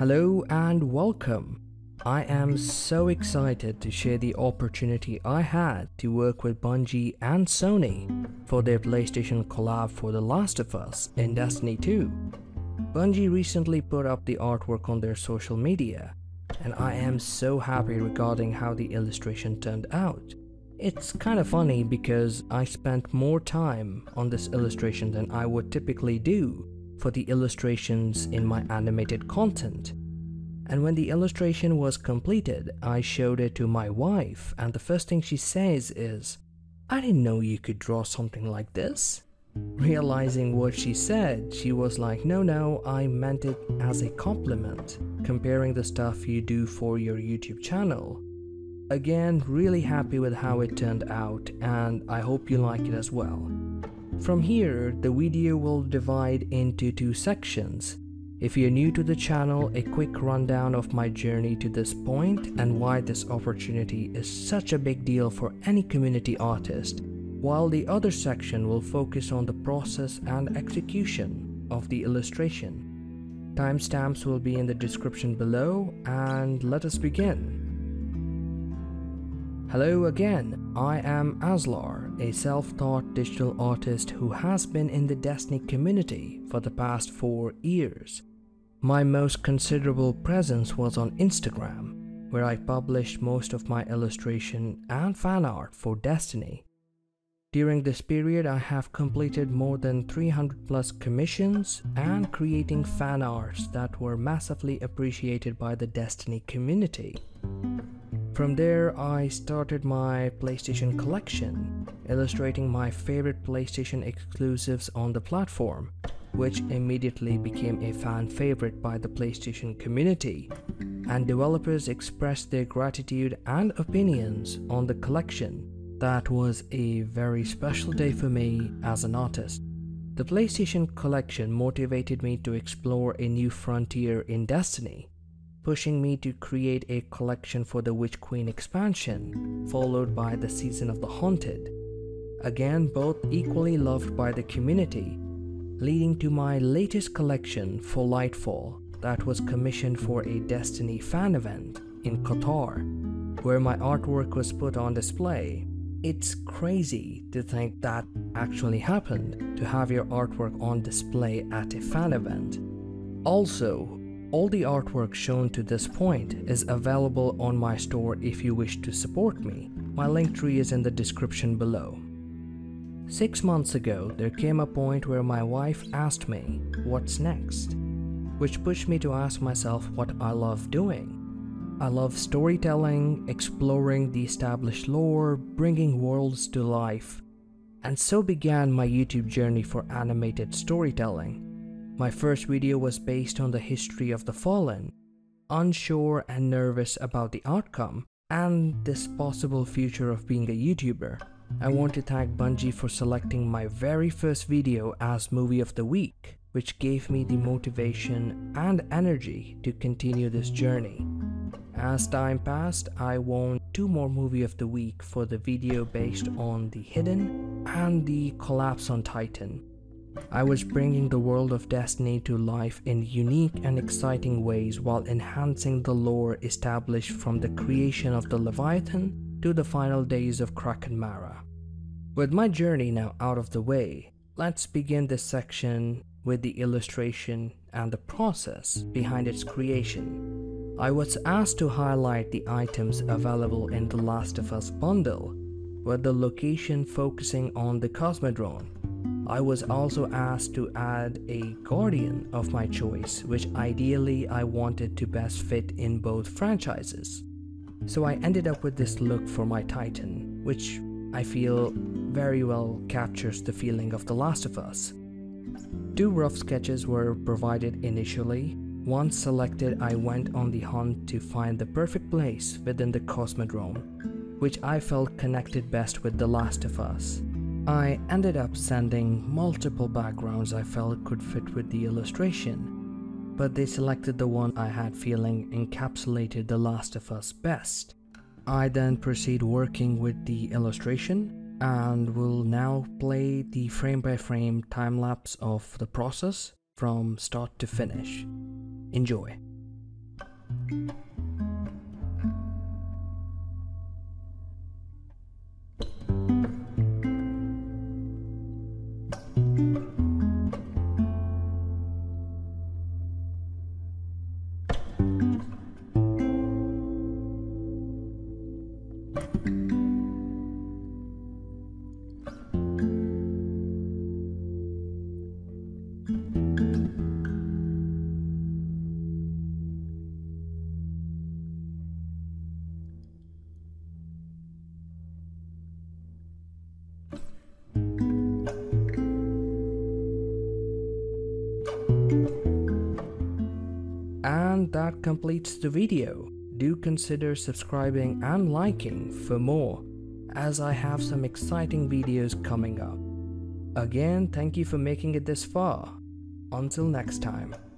Hello and welcome. I am so excited to share the opportunity I had to work with Bungie and Sony for their PlayStation collab for The Last of Us in Destiny 2. Bungie recently put up the artwork on their social media, and I am so happy regarding how the illustration turned out. It's kind of funny because I spent more time on this illustration than I would typically do for the illustrations in my animated content. And when the illustration was completed, I showed it to my wife, and the first thing she says is, "I didn't know you could draw something like this." Realizing what she said, she was like, no, I meant it as a compliment, comparing the stuff you do for your YouTube channel. Again, really happy with how it turned out, and I hope you like it as well. From here, the video will divide into two sections. If you're new to the channel, a quick rundown of my journey to this point and why this opportunity is such a big deal for any community artist, while the other section will focus on the process and execution of the illustration. Timestamps will be in the description below, and let us begin. Hello again, I am Azlaar, a self-taught digital artist who has been in the Destiny community for the past 4 years. My most considerable presence was on Instagram, where I published most of my illustration and fan art for Destiny. During this period, I have completed more than 300 plus commissions and creating fan arts that were massively appreciated by the Destiny community. From there, I started my PlayStation collection, illustrating my favorite PlayStation exclusives on the platform, which immediately became a fan favorite by the PlayStation community, and developers expressed their gratitude and opinions on the collection. That was a very special day for me as an artist. The PlayStation collection motivated me to explore a new frontier in Destiny, pushing me to create a collection for the Witch Queen expansion, followed by the Season of the Haunted. Again, both equally loved by the community, leading to my latest collection for Lightfall that was commissioned for a Destiny fan event in Qatar, where my artwork was put on display. It's crazy to think that actually happened, to have your artwork on display at a fan event. Also, all the artwork shown to this point is available on my store if you wish to support me. My link tree is in the description below. 6 months ago, there came a point where my wife asked me, "What's next?" Which pushed me to ask myself what I love doing. I love storytelling, exploring the established lore, bringing worlds to life. And so began my YouTube journey for animated storytelling. My first video was based on the history of the Fallen, unsure and nervous about the outcome and this possible future of being a YouTuber. I want to thank Bungie for selecting my very first video as Movie of the Week, which gave me the motivation and energy to continue this journey. As time passed, I won 2 more Movie of the Week for the video based on The Hidden and The Collapse on Titan. I was bringing the world of Destiny to life in unique and exciting ways while enhancing the lore established from the creation of the Leviathan to the final days of Kraken Mara. With my journey now out of the way, let's begin this section with the illustration and the process behind its creation. I was asked to highlight the items available in The Last of Us bundle, with the location focusing on the Cosmodrome. I was also asked to add a guardian of my choice, which ideally I wanted to best fit in both franchises. So I ended up with this look for my Titan, which I feel very well captures the feeling of The Last of Us. 2 rough sketches were provided initially. Once selected, I went on the hunt to find the perfect place within the Cosmodrome, which I felt connected best with The Last of Us. I ended up sending multiple backgrounds I felt could fit with the illustration, but they selected the one I had feeling encapsulated The Last of Us best. I then proceed working with the illustration and will now play the frame-by-frame time-lapse of the process from start to finish. Enjoy. And that completes the video. Do consider subscribing and liking for more, as I have some exciting videos coming up. Again, thank you for making it this far. Until next time.